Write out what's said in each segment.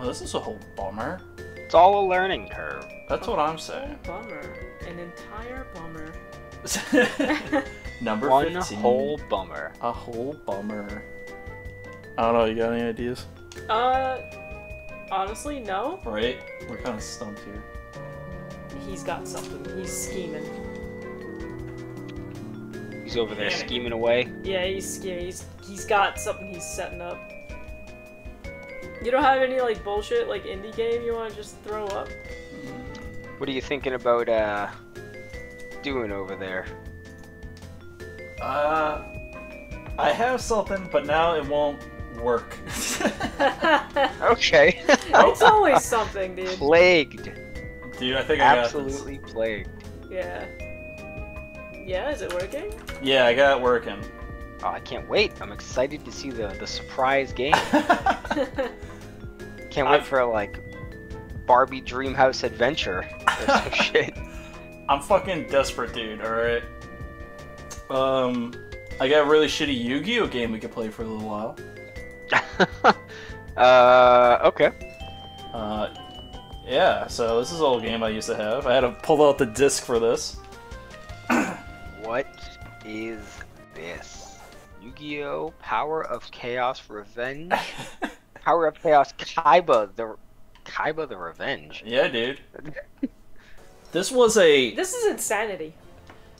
Well, this is a whole bummer. It's all a learning curve. That's what I'm saying. A whole bummer. An entire bummer. Number 15. One whole bummer. A whole bummer. I don't know, you got any ideas? Honestly, no. Right? We're kind of stumped here. He's got something. He's scheming. He's over there scheming away. Yeah, he's scheming. He's got something he's setting up. You don't have any like bullshit like indie game you want to just throw up? What are you thinking about doing over there? I have something, but now it won't work. Okay. It's always something, dude. Plagued. Dude, I think I got this. Absolutely plagued. Yeah. Yeah, is it working? Yeah, I got it working. Oh, I can't wait. I'm excited to see the surprise game. Can't wait for like Barbie Dreamhouse Adventure or some shit. I'm fucking desperate, dude, alright? I got a really shitty Yu-Gi-Oh game we could play for a little while. Okay. Yeah, so this is an old game I used to have. I had to pull out the disc for this. What is this? Yu-Gi-Oh! Power of Chaos Revenge? Power of Chaos Kaiba the Revenge. Yeah, dude. This was a... This is insanity.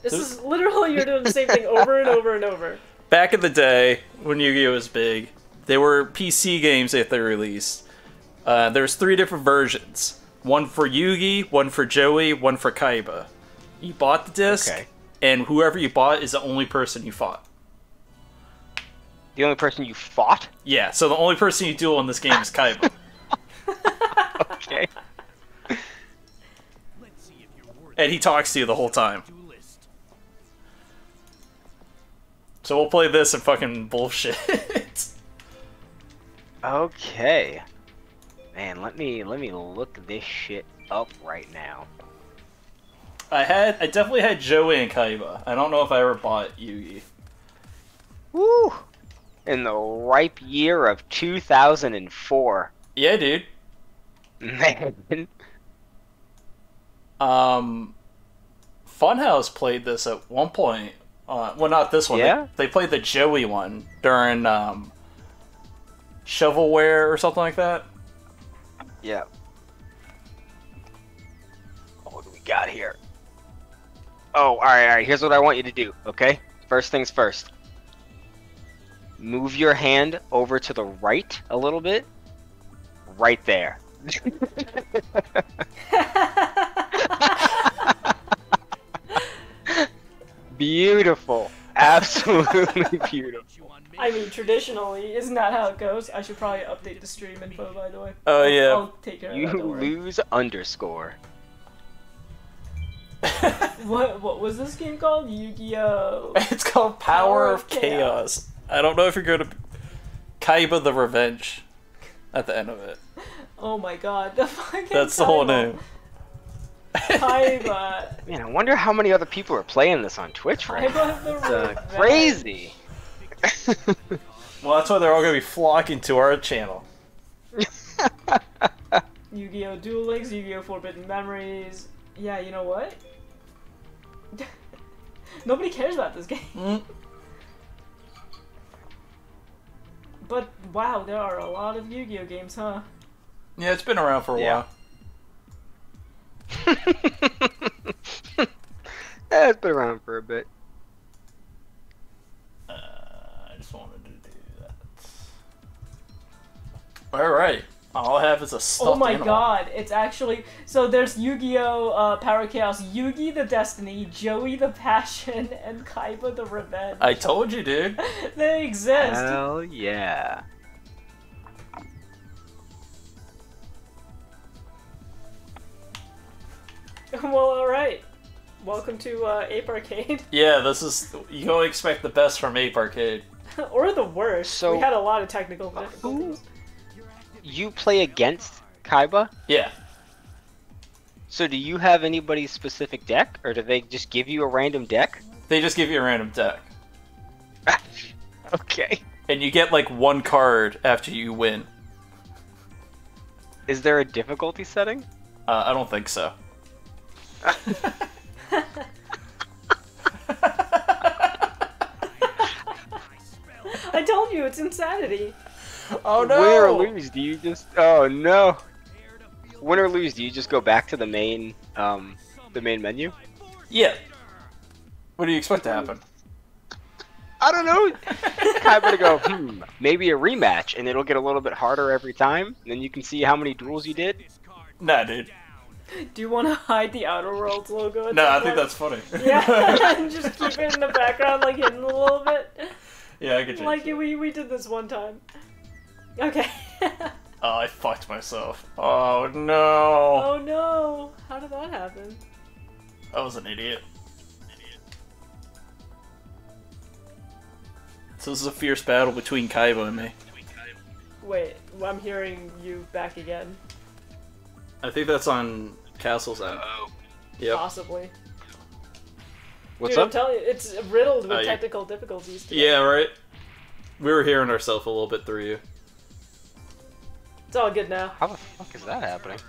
This is literally you're doing the same thing over and over and over. Back in the day, when Yu-Gi-Oh! Was big, they were PC games that they released. There's 3 different versions. One for Yugi, one for Joey, one for Kaiba. You bought the disc, and whoever you bought is the only person you fought. The only person you fought? Yeah, so the only person you duel in this game is Kaiba. Okay. And he talks to you the whole time. So we'll play this and fucking bullshit. Okay. Man, let me look this shit up right now. I definitely had Joey and Kaiba. I don't know if I ever bought Yugi. Woo! In the ripe year of 2004. Yeah, dude. Man. Funhaus played this at one point. Well, not this one. Yeah? They played the Joey one during Shovelware or something like that. Yeah. What do we got here? Oh, all right. Here's what I want you to do, okay? First things first. Move your hand over to the right a little bit. Right there. Beautiful. Absolutely beautiful. I mean, traditionally, isn't that how it goes? I should probably update the stream info, by the way. Oh, yeah. I'll take care of that, don't worry. You lose underscore. What was this game called? Yu-Gi-Oh! It's called Power of Chaos. I don't know if you're going to... Kaiba the Revenge. At the end of it. Oh my god, the fucking That's Kaiba. The whole name. Kaiba. Man, I wonder how many other people are playing this on Twitch right now. It's crazy. Well, that's why they're all going to be flocking to our channel. Yu-Gi-Oh! Duel Links, Yu-Gi-Oh! Forbidden Memories. Yeah, you know what? Nobody cares about this game. But, wow, there are a lot of Yu-Gi-Oh! Games, huh? Yeah, it's been around for a while. Yeah, it's been around for a bit. I just wanted to do that. Alright. All I have is a stuffed animal. Oh my god, it's actually... So there's Yu-Gi-Oh! Power Chaos, Yugi the Destiny, Joey the Passion, and Kaiba the Revenge. I told you, dude. They exist. Hell yeah. Well, alright. Welcome to Ape Arcade. Yeah, this is... You don't expect the best from Ape Arcade. Or the worst. So, we had a lot of technical difficulties. You play against Kaiba? Yeah. So do you have anybody's specific deck? Or do they just give you a random deck? They just give you a random deck. Okay. And you get like 1 card after you win. Is there a difficulty setting? I don't think so. I told you, it's insanity. Oh no! Win or lose, do you just... Oh no! Win or lose, do you just go back to the main menu? Yeah. What do you expect to happen? I don't know. I'm gonna go, maybe a rematch, and it'll get a little bit harder every time, and then you can see how many duels you did. Nah, dude. Do you want to hide the Outer Worlds logo? No, I think that's funny. Yeah, and just keep it in the background, like hidden a little bit. Yeah, I get you. Like, we did this one time. Okay. Oh, I fucked myself. Oh, no. Oh, no. How did that happen? I was an idiot. So this is a fierce battle between Kaiba and me. Wait, I'm hearing you back again. I think that's on Castle's end. Yep. Possibly. What's up? I'm telling you, it's riddled with technical difficulties today. Yeah, right? We were hearing ourselves a little bit through you. It's all good now. How the fuck is that happening?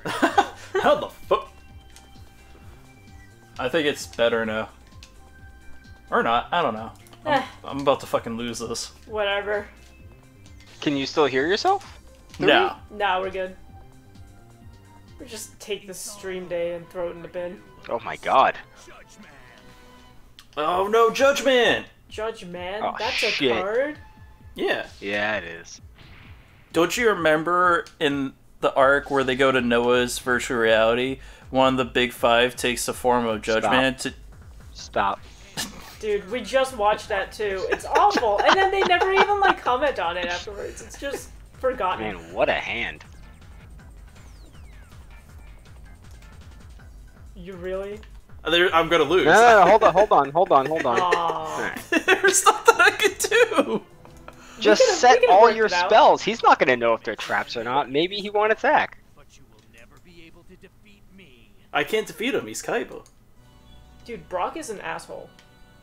How the fuck? I think it's better now. Or not, I don't know. I'm about to fucking lose this. Whatever. Can you still hear yourself? No. No, we're good. We just take this stream day and throw it in the bin. Oh my god. Oh no, Judgment! Judgment? Oh, that's shit. A card? Yeah. Yeah, it is. Don't you remember in the arc where they go to Noah's virtual reality, one of the Big Five takes the form of Judgment to... Stop. Dude, we just watched that too. It's awful. And then they never even, like, comment on it afterwards. It's just forgotten. Man, what a hand. You really? I'm gonna lose. No, no, no, hold on. Right. There's nothing I could do! Just set all your spells. He's not gonna know if they're traps or not. Maybe he won't attack. But you will never be able to defeat me. I can't defeat him, he's Kaiba. Dude, Brock is an asshole.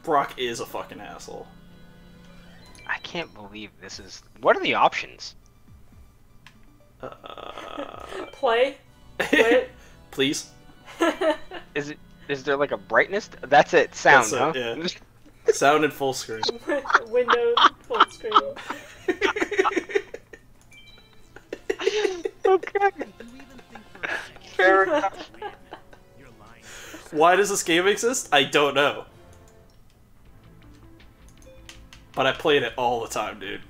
Brock is a fucking asshole. I can't believe this is... What are the options? Play? Quit? Please? Is it... Is there like a brightness? That's it. Sound, huh? Yeah. Sound and full screen. Windows, full screen. Okay. Fair enough. Why does this game exist? I don't know. But I played it all the time, dude.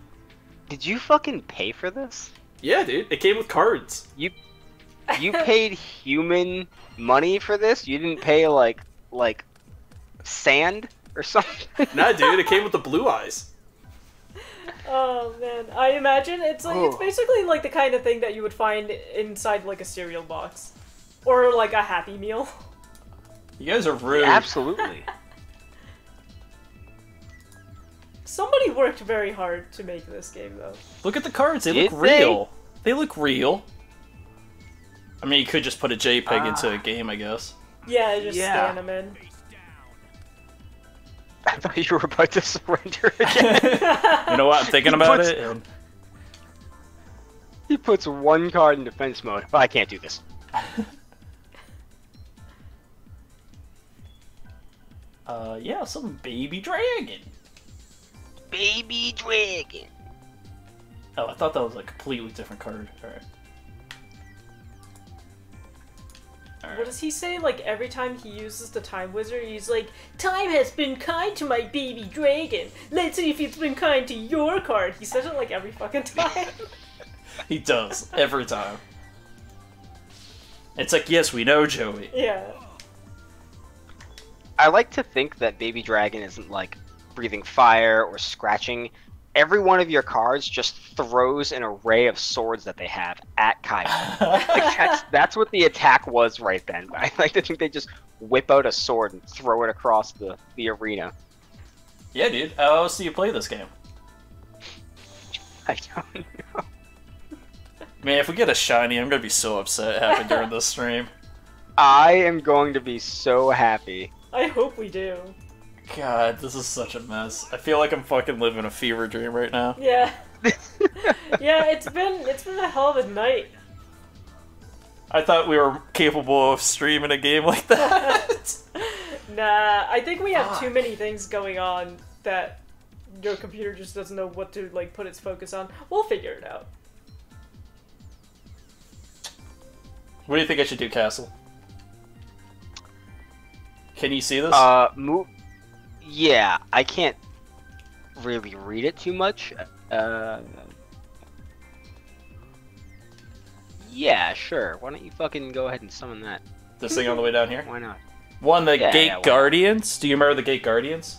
Did you fucking pay for this? Yeah, dude. It came with cards. You paid human money for this? You didn't pay like sand or something? Nah, dude, it came with the blue eyes. Oh man, I imagine it's like it's basically like the kind of thing that you would find inside like a cereal box or like a Happy Meal. You guys are rude. Yeah, absolutely. Somebody worked very hard to make this game, though. Look at the cards; they look real. They look real. I mean, you could just put a JPEG into a game, I guess. Yeah, just scan them in. I thought you were about to surrender again. You know what? I'm thinking about it. And... He puts one card in defense mode. Well, I can't do this. Yeah, some baby dragon. Baby dragon. Oh, I thought that was a completely different card. All right. Right. What does he say? Like, every time he uses the Time Wizard, he's like, "Time has been kind to my baby dragon. Let's see if it's been kind to your card." He says it, like, every fucking time. He does. Every time. It's like, yes, we know, Joey. Yeah. I like to think that baby dragon isn't, like, breathing fire or scratching. Every one of your cards just throws an array of swords that they have at Kaiba. Like that's what the attack was right then. I like to think they just whip out a sword and throw it across the arena. Yeah, dude. How else do you play this game? I don't know. Man, if we get a shiny, I'm going to be so upset it happened during this stream. I am going to be so happy. I hope we do. God, this is such a mess. I feel like I'm fucking living a fever dream right now. Yeah. Yeah, it's been a hell of a night. I thought we were capable of streaming a game like that. Nah, I think we have too many things going on that your computer just doesn't know what to like put its focus on. We'll figure it out. What do you think I should do, Castle? Can you see this? Move. Yeah, I can't really read it too much. Yeah, sure. Why don't you fucking go ahead and summon that? This thing on the way down here? Why not? One, the Gate Guardians. Do you remember the Gate Guardians?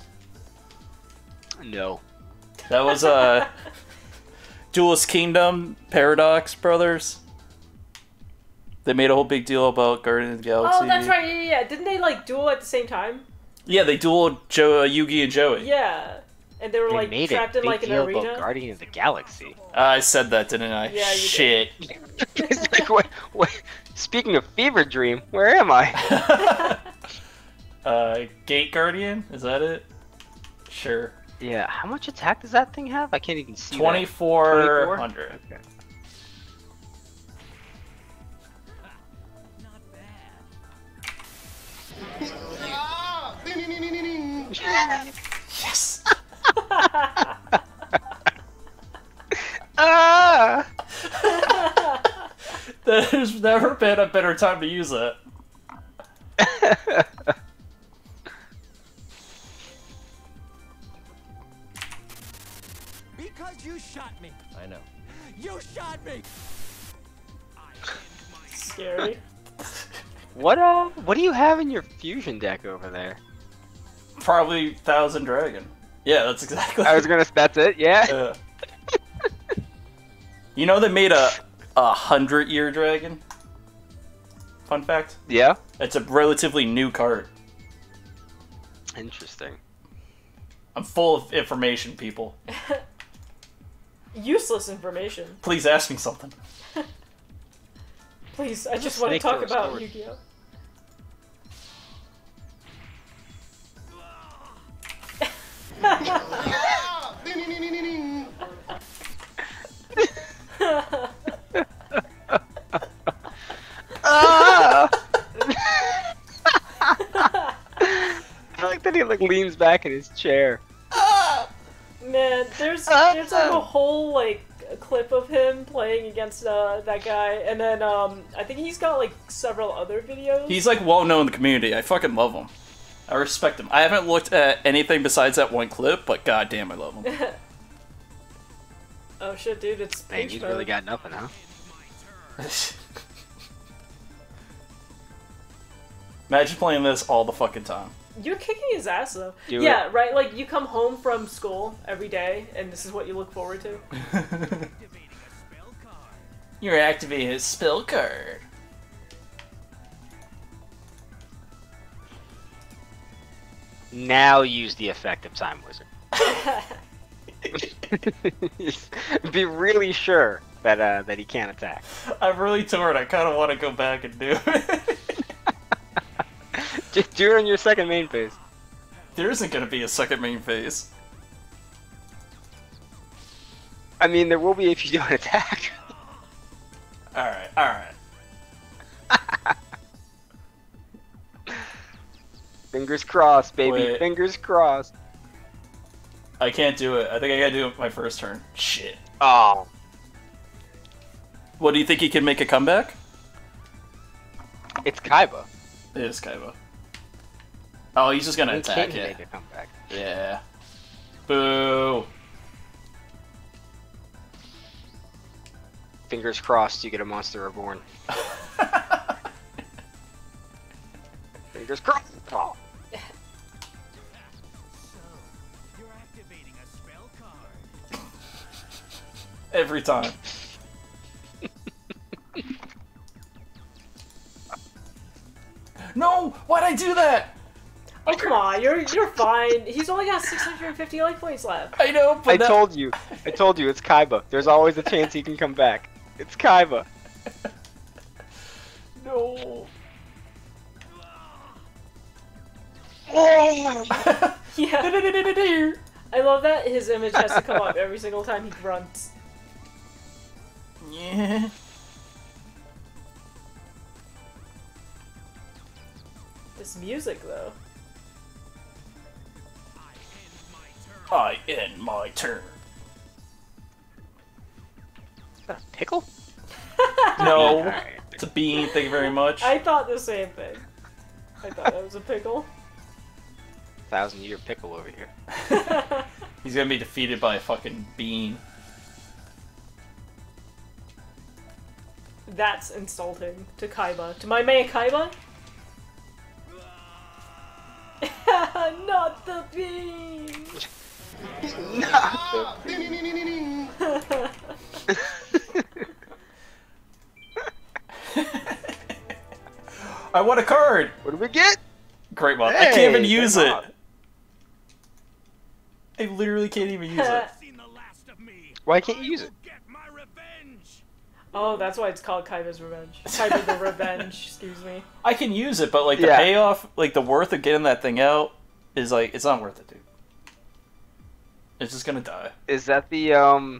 No. That was Duelist Kingdom, Paradox Brothers. They made a whole big deal about Guardians of the Galaxy. Oh, that's right. Yeah, yeah. Didn't they like duel at the same time? Yeah, they dueled Yugi and Joey. Yeah. And they were like trapped in like an arena. Guardians of the Galaxy. I said that, didn't I? Yeah, you shit. Did. It's like, what? Speaking of fever dream, where am I? Gate Guardian? Is that it? Sure. Yeah. How much attack does that thing have? I can't even see. 2400. Okay. Yes. There's never been a better time to use it. Because you shot me. I know. You shot me. Scary. What do you have in your fusion deck over there? Probably Thousand Dragon. Yeah, that's exactly. That's it. Yeah. You know they made a 100-year dragon. Fun fact. Yeah. It's a relatively new card. Interesting. I'm full of information, people. Useless information. Please ask me something. Please, I just want to talk about Yu-Gi-Oh. I like that he like leans back in his chair. Man, there's like a whole like clip of him playing against that guy, and then I think he's got like several other videos. He's like well known in the community. I fucking love him. I respect him. I haven't looked at anything besides that one clip, but goddamn, I love him. Oh shit, dude, it's Peach. Man, you've really got nothing, huh? Imagine playing this all the fucking time. You're kicking his ass, though. Yeah, right? Like, you come home from school every day, and this is what you look forward to. You're activating a spell card. Now use the effect of Time Wizard. Be really sure that that he can't attack. I'm really torn. I kind of want to go back and do it. Just do it in your second main phase. There isn't going to be a second main phase. I mean, there will be if you do an attack. Alright, alright. Fingers crossed, baby. Wait. Fingers crossed. I can't do it. I think I gotta do it my first turn. Shit. Oh. What, do you think he can make a comeback? It's Kaiba. It is Kaiba. Oh, he's just gonna attack it. Make a comeback. Yeah. Boo. Fingers crossed you get a Monster Reborn. Fingers crossed. Oh. Every time. No! Why'd I do that? Oh come on, you're fine. He's only got 650 life points left. I know, but I told you, it's Kaiba. There's always a chance he can come back. It's Kaiba. No. Yeah. I love that his image has to come up every single time he grunts. Yeah. this music, though. I end my turn. Is that a pickle? No, right. It's a bean, thank you very much. I thought the same thing. I thought that was a pickle. 1,000-year pickle over here. He's gonna be defeated by a fucking bean. That's insulting to Kaiba. To my man Kaiba? Not the bean! Not the bean! I want a card! What do we get? Great one. Hey, I can't even use it! On. I literally can't even use it. Why can't you use it? Oh, that's why it's called Kaiba's Revenge. Kaiba the Revenge, excuse me. I can use it, but like the payoff, like the worth of getting that thing out is like, it's not worth it, dude. It's just gonna die. Is that the one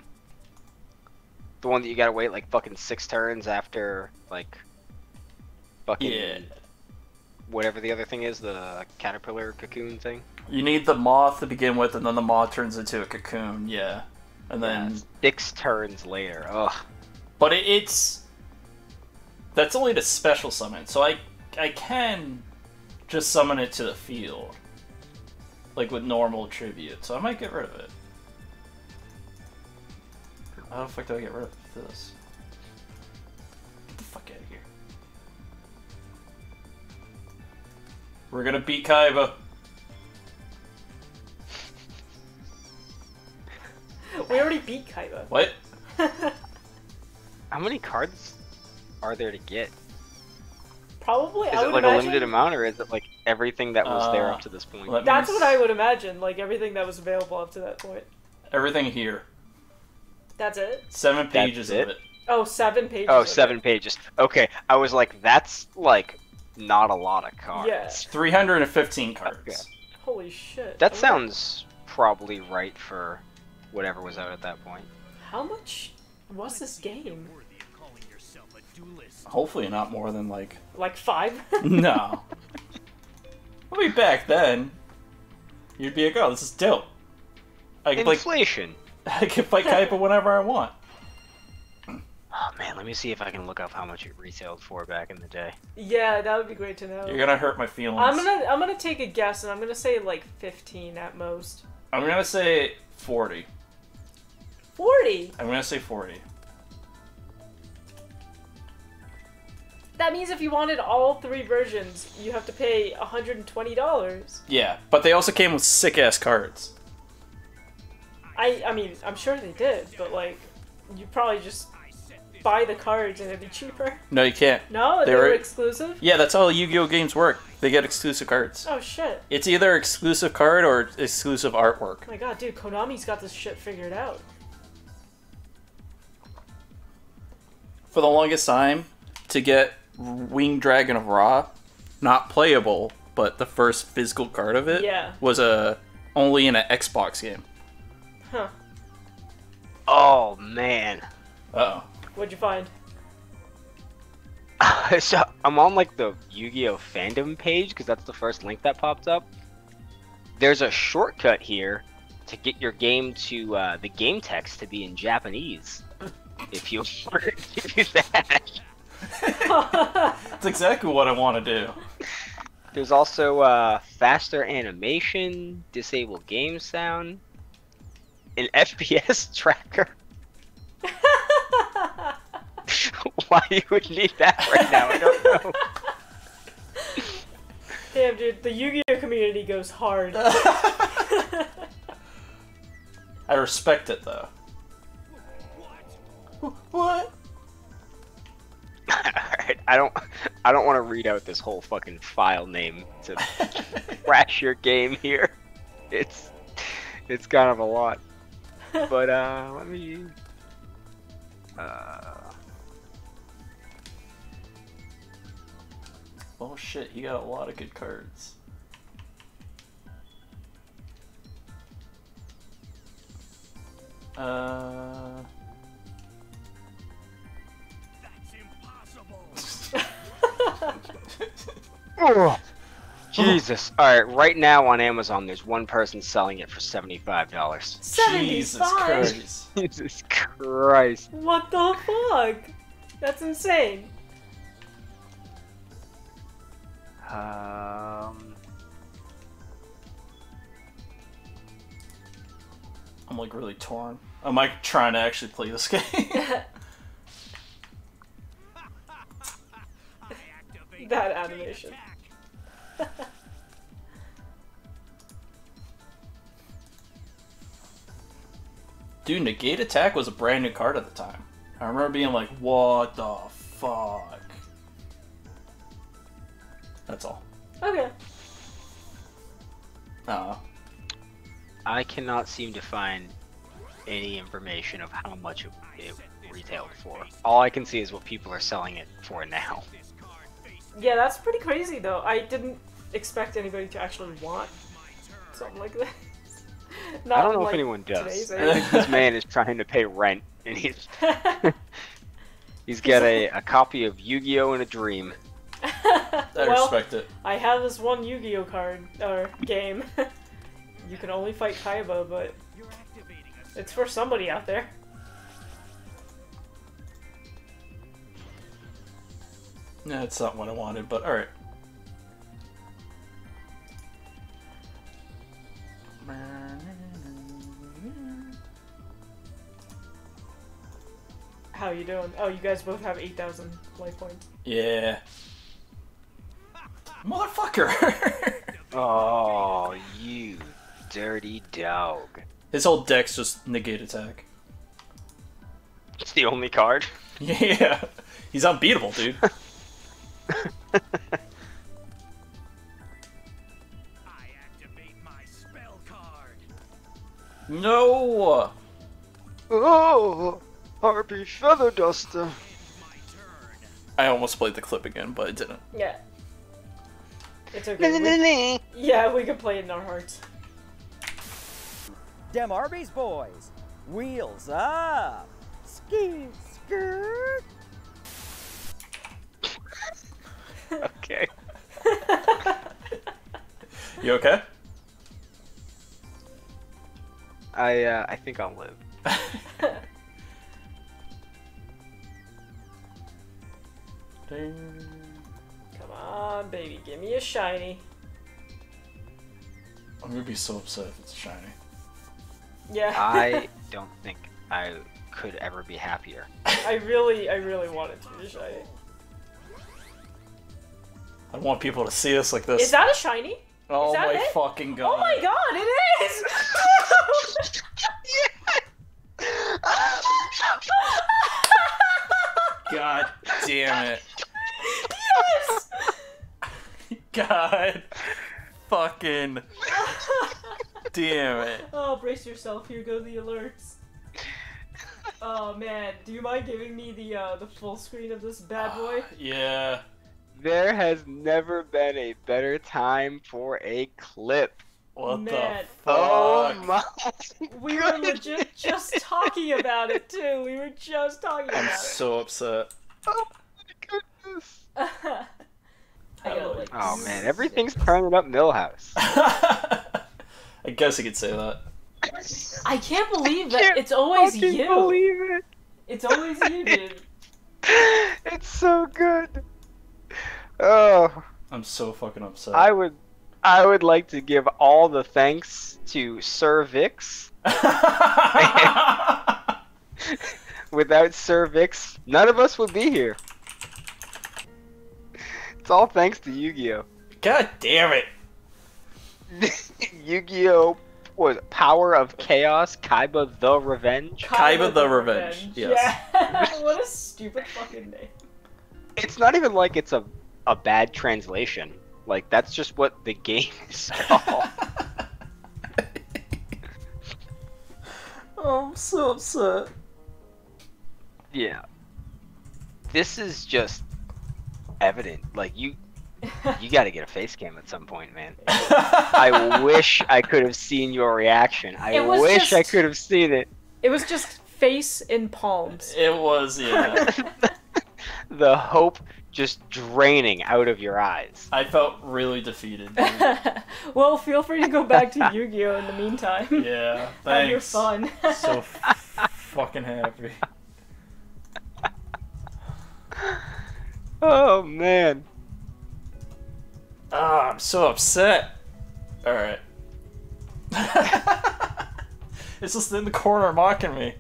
that you gotta wait like fucking 6 turns after like fucking whatever the other thing is, the caterpillar cocoon thing? You need the moth to begin with, and then the moth turns into a cocoon, and then 6 turns later, ugh. But it's... That's only the special summon, so I can just summon it to the field. Like with normal tribute, so I might get rid of it. How the fuck do I get rid of this? Get the fuck out of here. We're gonna beat Kaiba. We already beat Kaiba. What? How many cards are there to get? Probably, I would imagine. Is it like a limited amount, or is it like everything that was there up to this point? That's what I would imagine, like everything that was available up to that point. Everything here. That's it? 7 pages of it. Oh, 7 pages. Oh, 7 pages. Okay, I was like, that's like not a lot of cards. Yeah. 315 cards. Okay. Holy shit. That sounds probably right for whatever was out at that point. How much... What's this game? Hopefully not more than like... Like 5? No. I'll be back then. You'd be like, oh, this is dope. I can Inflation. Play, I can play Kaiba whenever I want. Oh man, let me see if I can look up how much it retailed for back in the day. Yeah, that would be great to know. You're gonna hurt my feelings. I'm gonna take a guess, and I'm gonna say like 15 at most. I'm gonna say 40. 40? I'm gonna say 40. That means if you wanted all 3 versions, you have to pay $120. Yeah, but they also came with sick-ass cards. I mean, I'm sure they did, but like, you probably just buy the cards and it'd be cheaper. No, you can't. No? They were exclusive? Yeah, that's how Yu-Gi-Oh games work. They get exclusive cards. Oh, shit. It's either exclusive card or exclusive artwork. My god, dude, Konami's got this shit figured out. For the longest time, to get Winged Dragon of Ra, not playable, but the first physical card of it was only in an Xbox game. Huh. Oh, man. Uh-oh. What'd you find? So, I'm on, like, the Yu-Gi-Oh! Fandom page, because that's the first link that popped up. There's a shortcut here to get your game to, the game text to be in Japanese. If you were to do that. That's exactly what I want to do. There's also faster animation, disable game sound, an FPS tracker. Why you would need that right now, I don't know. Damn, dude, the Yu-Gi-Oh! Community goes hard. I respect it, though. What? Alright, I don't want to read out this whole fucking file name to crash your game here. It's kind of a lot. But let me oh shit, you got a lot of good cards. Jesus. All right, right now on Amazon, there's one person selling it for $75. $75? Jesus Christ. What the fuck? That's insane. I'm like really torn. I'm like trying to actually play this game. That animation. Dude, Negate Attack was a brand new card at the time. I remember being like, what the fuck? That's all. Okay. I cannot seem to find any information of how much it retailed for. All I can see is what people are selling it for now. Yeah, that's pretty crazy though. I didn't expect anybody to actually want something like this. Not I don't know like if anyone does. I think this man is trying to pay rent, and he's he's got a copy of Yu-Gi-Oh! In a dream. I respect it. I have this one Yu-Gi-Oh! Card or game. You can only fight Kaiba, but it's for somebody out there. No, it's not what I wanted, but alright. How you doing? Oh, you guys both have 8,000 life points. Yeah. Motherfucker! Oh, you dirty dog. His whole deck's just Negate Attack. It's the only card? Yeah. He's unbeatable, dude. I activate my spell card. No. Oh, Harpy Feather Duster. I almost played the clip again, but it didn't. Yeah. It's okay. Yeah, we can play it in our hearts. Dem Arby's boys, wheels up, ski skirt. Okay. You okay? I think I'll live. Ding. Come on, baby, give me a shiny. I'm gonna be so upset if it's shiny. Yeah. I don't think I could ever be happier. I really want it to be shiny. I don't want people to see us like this. Is that a shiny? Oh my it? Fucking god. Oh my god, it is! God damn it. Yes! God fucking damn it. Oh, brace yourself. Here go the alerts. Oh man, do you mind giving me the full screen of this bad boy? Yeah. There has never been a better time for a clip. What man. The fuck? Oh my we were legit just talking about it too. We were just talking about it. I'm so upset. Oh my goodness. Oh man, everything's turning up Millhouse. I guess I could say that. I can't believe that it's always you. I can't believe it. It's always you, dude. It's so good. Oh, I'm so fucking upset. I would like to give all the thanks to Sir Vix. Without Sir Vix, none of us would be here. It's all thanks to Yu-Gi-Oh. God damn it. Yu-Gi-Oh was Power of Chaos Kaiba the Revenge. Kaiba the Revenge. Yes. Yeah. What a stupid fucking name. It's not even like it's a bad translation. Like, that's just what the game is called. Oh, I'm so upset. Yeah. This is just evident. Like, you gotta get a face cam at some point, man. I wish I could have seen your reaction. I wish I could have seen it. It was just face in palms. It was, yeah. The hope just draining out of your eyes. I felt really defeated. Well, feel free to go back to Yu-Gi-Oh! In the meantime. Yeah, thanks. Have your fun. So fucking happy. Oh, man. Ah, oh, I'm so upset. Alright. It's just in the corner mocking me.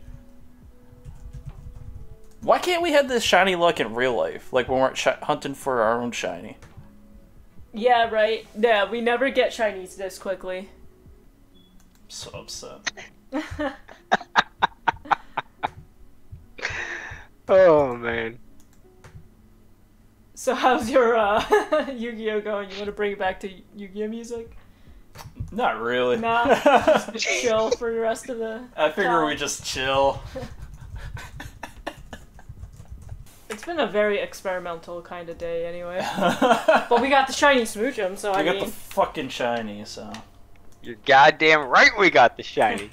Why can't we have this shiny luck in real life? Like, when we're hunting for our own shiny. Yeah, right. Yeah, we never get shinies this quickly. I'm so upset. Oh, man. So how's your Yu-Gi-Oh going? You want to bring it back to Yu-Gi-Oh music? Not really. Nah, just chill for the rest of the time. We just chill. It's been a very experimental kind of day, anyway. But we got the shiny Smoochum, so I mean... We got the fucking shiny, so... You're goddamn right we got the shiny.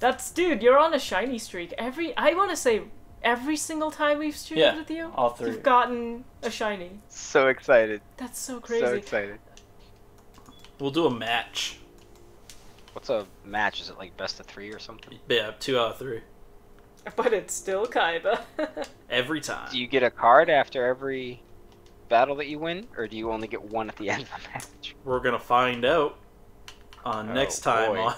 That's... Dude, you're on a shiny streak. I want to say every single time we've streamed with you... all three. You've gotten a shiny. So excited. That's so crazy. So excited. We'll do a match. What's a match? Is it like best of three or something? Yeah, 2 out of 3. But it's still Kaiba. Every time. Do you get a card after every battle that you win? Or do you only get one at the end of the match? We're going to find out on next time on...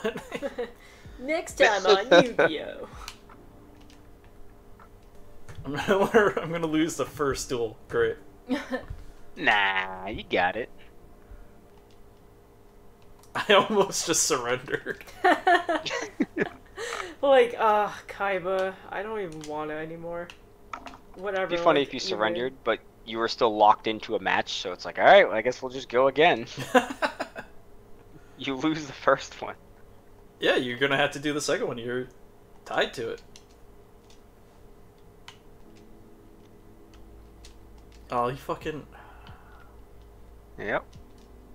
Next time on Yu-Gi-Oh! I'm going to lose the first duel. Great. Nah, you got it. I almost just surrendered. Like, Kaiba, I don't even want it anymore. Whatever. It'd be funny if you surrendered, but you were still locked into a match, so it's like, alright, well, I guess we'll just go again. You lose the first one. Yeah, you're gonna have to do the second one. You're tied to it. Oh, you fucking... Yep.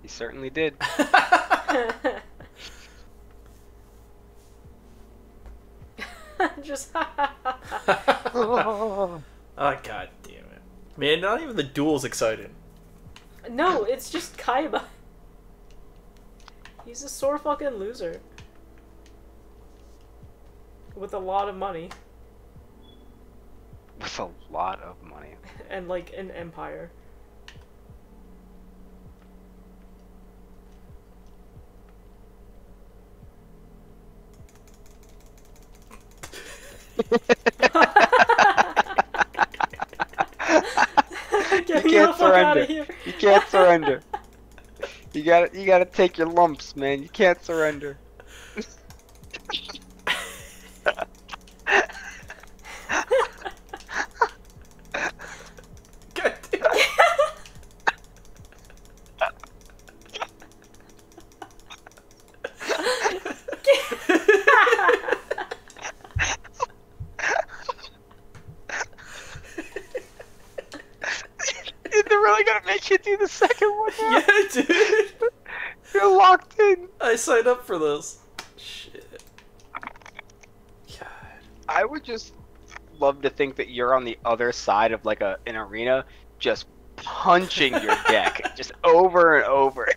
He certainly did. Just oh god damn it, man! Not even the duel's exciting. No, it's just Kaiba. He's a sore fucking loser with a lot of money. With a lot of money. And like an empire. You can't surrender. You gotta take your lumps, man. You can't surrender. Sign up for this. Shit. God. I would just love to think that you're on the other side of like an arena, just punching your deck, just over and over.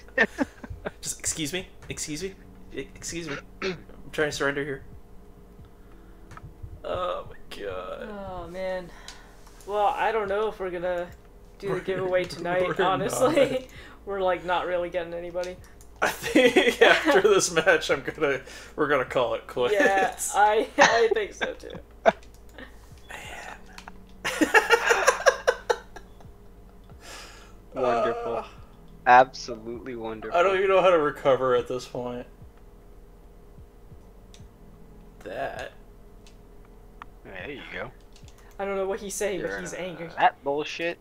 Just excuse me, excuse me, excuse me. I'm trying to surrender here. Oh my god. Oh man. Well, I don't know if we're gonna do the giveaway tonight. Honestly, we're like not really getting anybody. I think after this match, we're gonna call it quits. Yeah, I think so too. Man. Wonderful, absolutely wonderful. I don't even know how to recover at this point. That. There you go. I don't know what he's saying, but he's angry. That bullshit.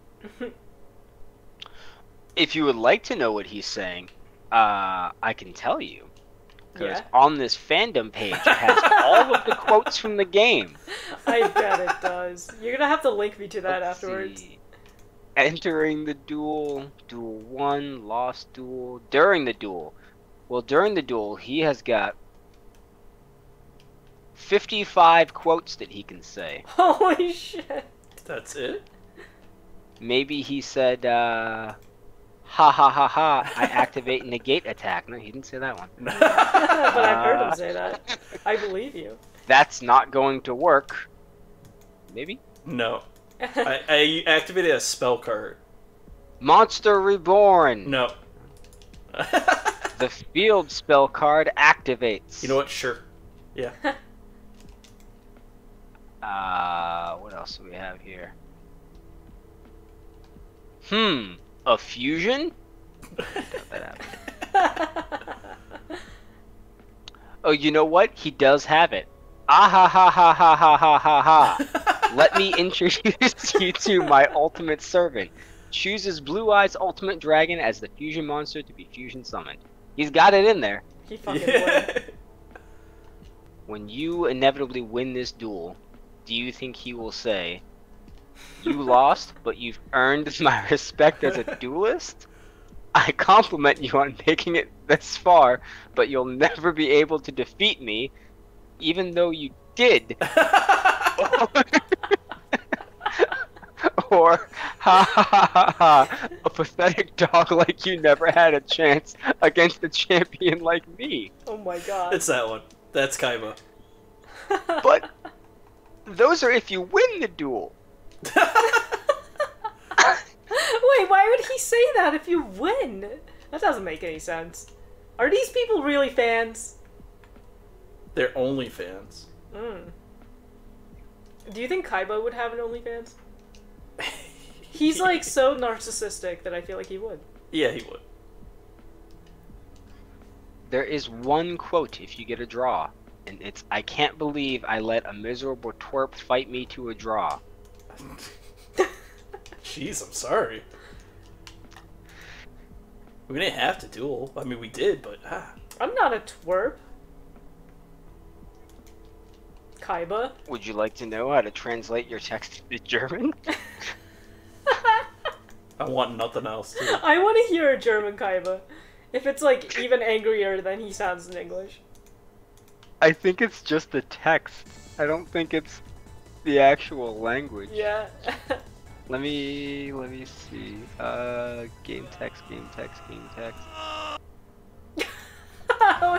If you would like to know what he's saying. I can tell you, because on this fandom page it has all of the quotes from the game. I bet it does. You're gonna have to link me to that afterwards. See. Entering the duel, duel 1, lost duel, during the duel. Well, during the duel, he has got 55 quotes that he can say. Holy shit! That's it? Maybe he said, ha ha ha ha, I activate Negate Attack. No, he didn't say that one. But I've heard him say that. I believe you. That's not going to work. Maybe? No. I activated a spell card. Monster Reborn. No. The field spell card activates. You know what? Sure. Yeah. What else do we have here? A fusion? Got that out. Oh, you know what? He does have it. Ah ha ha ha ha ha ha ha ha. Let me introduce you to my ultimate servant. Chooses Blue-Eyes Ultimate Dragon as the fusion monster to be fusion summoned. He's got it in there. He fucking would. When you inevitably win this duel, do you think he will say, "You lost, but you've earned my respect as a duelist? I compliment you on making it this far, but you'll never be able to defeat me, even though you did." Or, ha ha ha ha, a pathetic dog like you never had a chance against a champion like me. Oh my god. It's that one. That's Kaiba. But those are if you win the duel. Wait, why would he say that if you win? That doesn't make any sense. Are these people really fans? They're OnlyFans. Mm. Do you think Kaiba would have an OnlyFans? He's like so narcissistic that I feel like he would. Yeah, he would. There is one quote if you get a draw, and it's, "I can't believe I let a miserable twerp fight me to a draw." Jeez, I'm sorry. We didn't have to duel. I mean, we did, but... Ah. I'm not a twerp. Kaiba. Would you like to know how to translate your text into German? I want nothing else. Too. I want to hear a German Kaiba. If it's like even angrier than he sounds in English. I think it's just the text. I don't think it's the actual language. Yeah. Let me see. Game text. What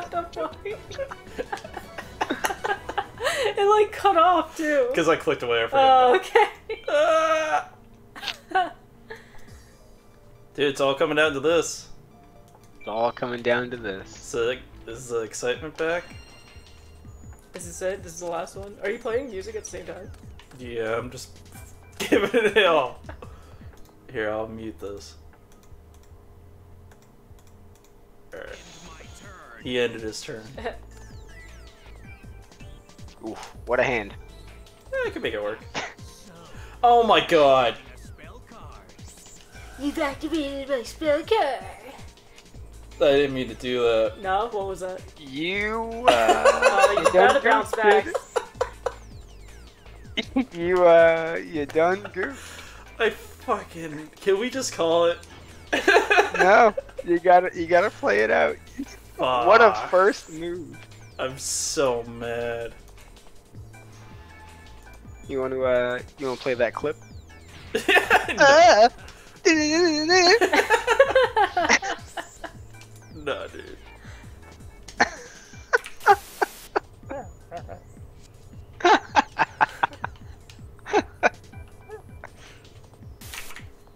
the fuck? It like cut off too. Because I clicked away. I forgot. Oh, okay. Dude, it's all coming down to this. It's all coming down to this. So this is the excitement pack. This is it? This is the last one? Are you playing music at the same time? Yeah, I'm just giving it all. Here, I'll mute this. Alright. He ended his turn. Oof, what a hand. I can make it work. Oh my god! You've activated my spell card! I didn't mean to do that. No? What was that? You, you gotta bounce back. You done goof? I fucking... Can we just call it? No. You gotta play it out. Fuck. What a first move. I'm so mad. You wanna play that clip? Nah, dude.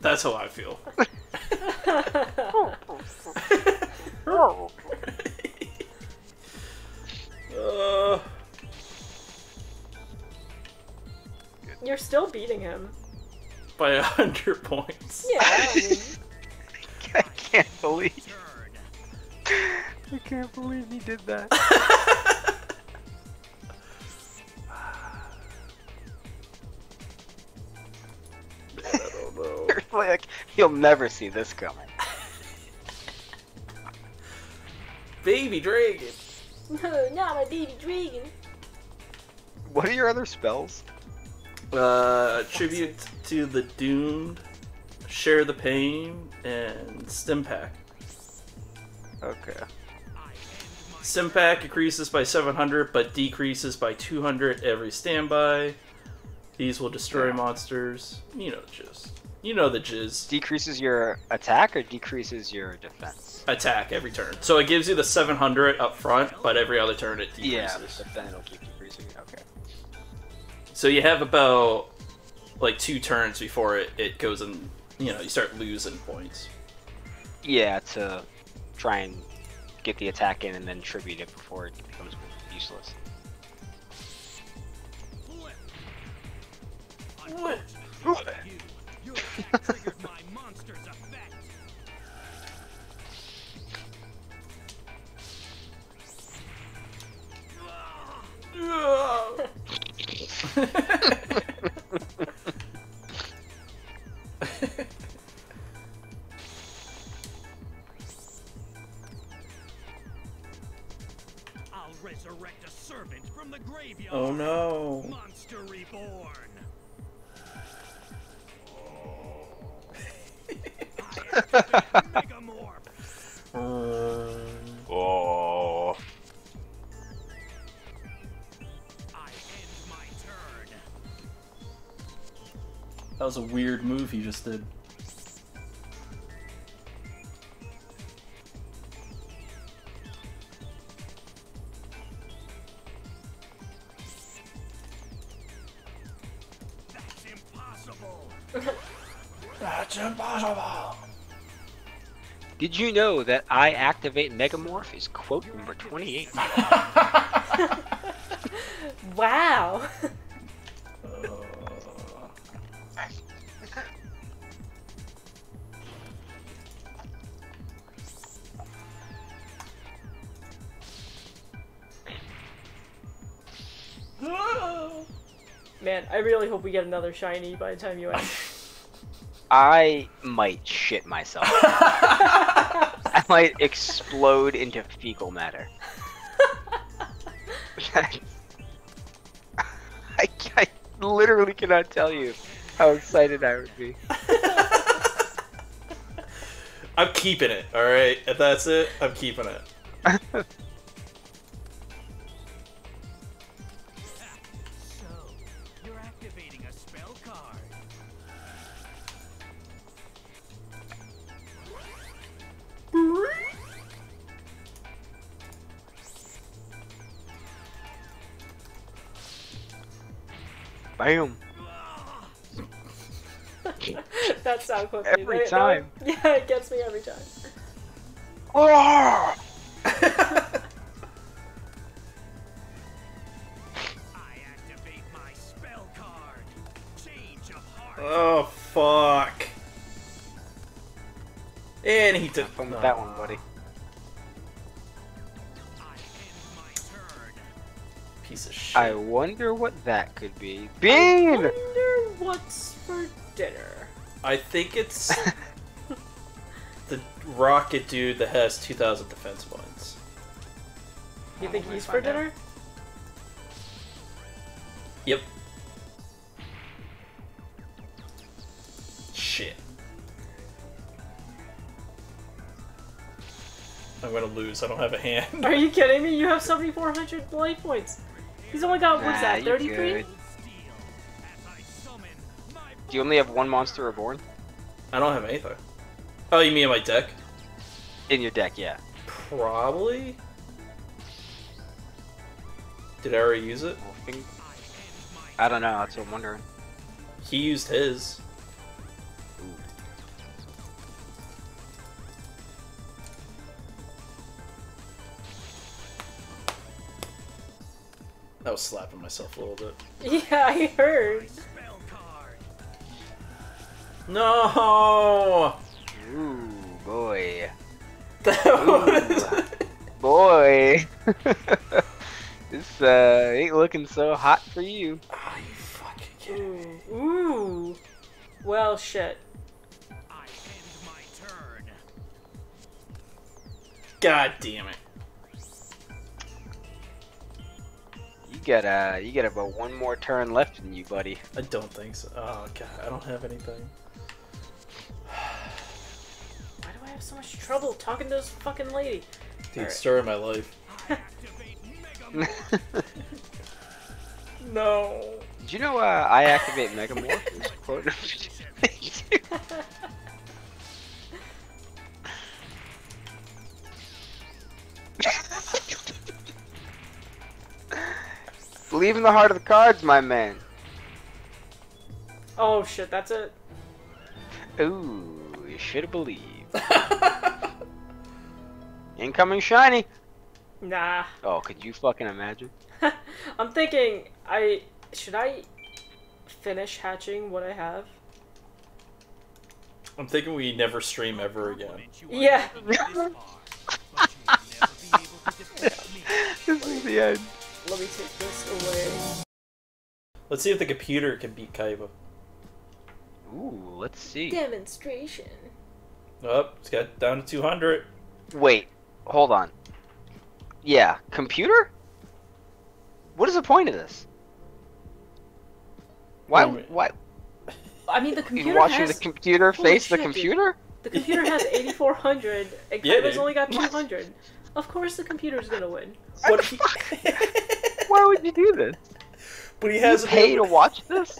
That's how I feel. You're still beating him. By 100 points. Yeah. I mean... I can't believe he did that. I don't know. Like, you'll never see this coming. Baby Dragon. No, not my Baby Dragon. What are your other spells? Tribute to the Doomed, Share the Pain, and Stimpak. Okay. Stimpak increases by 700, but decreases by 200 every standby. These will destroy monsters. You know, just... You know the jizz. Decreases your attack or decreases your defense? Attack every turn. So it gives you the 700 up front, but every other turn it decreases. Yeah, but then it'll keep decreasing. Okay. So you have about like 2 turns before it goes and, you know, you start losing points. Yeah, to try and get the attack in and then tribute it before it becomes useless. What? I'll resurrect a servant from the graveyard. Oh no. Monster Reborn. Megamorph. Oh. I end my turn. That was a weird move he just did. That's impossible. That's impossible. Did you know that I activate Megamorph is quote number 28? Wow. Man, I really hope we get another shiny by the time you end. I might shit myself. I might explode into fecal matter. I literally cannot tell you how excited I would be. I'm keeping it, alright? If that's it, I'm keeping it. Bam. That sound clip. Every time. No, yeah, it gets me every time. Oh! I activate my spell card. Change of heart. Oh fuck. And he took fun with that one, buddy. I wonder what that could be. Bean! I wonder what's for dinner. I think it's the rocket dude that has 2,000 defense points. You think he's for dinner? Out. Yep. Shit. I'm gonna lose. I don't have a hand. Are you kidding me? You have 7,400 life points. He's only got, what's that, 33? Do you only have one Monster Reborn? I don't have anything. Oh, you mean in my deck? In your deck, yeah. Probably? Did I already use it? I don't know, that's what I'm wondering. He used his. I was slapping myself a little bit. Yeah, I heard. No! Ooh, boy. That Ooh, boy. This ain't looking so hot for you. Are you fucking kidding me? Ooh. Well, shit. I end my turn. God damn it. You got about one more turn left in you, buddy. I don't think so. Oh god, I don't have anything. Why do I have so much trouble talking to this fucking lady? Dude, right. Story of my life. No. Did you know I activate Megamorph? Leave in the heart of the cards, my man. Oh shit, that's it. Ooh, you should have believed. Incoming shiny. Nah. Oh, could you fucking imagine? I'm thinking, should I finish hatching what I have? I'm thinking we never stream ever again. Yeah. This is the end. Let me take this away. Let's see if the computer can beat Kaiba. Ooh, let's see. Demonstration. Oh, it's got down to 200. Wait, hold on. Yeah, computer? What is the point of this? Why? I mean, the computer. You watching has... the computer face shit, the computer? Dude. The computer has 8,400, and Kaiba's only got 200. Of course, the computer's gonna win. What the fuck? Why would you do this? But he has pay to watch this.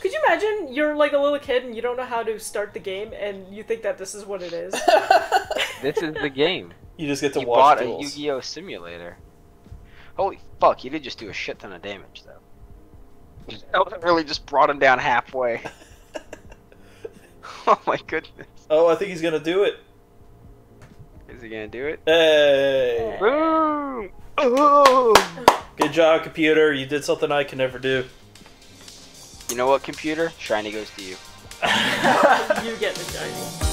Could you imagine? You're like a little kid and you don't know how to start the game, and you think that this is what it is. This is the game. You just get to watch. You bought a Yu-Gi-Oh simulator. Holy fuck! You did just do a shit ton of damage, though. That really just brought him down halfway. Oh my goodness. Oh, I think he's gonna do it. Is he gonna do it? Hey! Boom! Oh! Good job, computer. You did something I can never do. You know what, computer? Shiny goes to you. You get the shiny.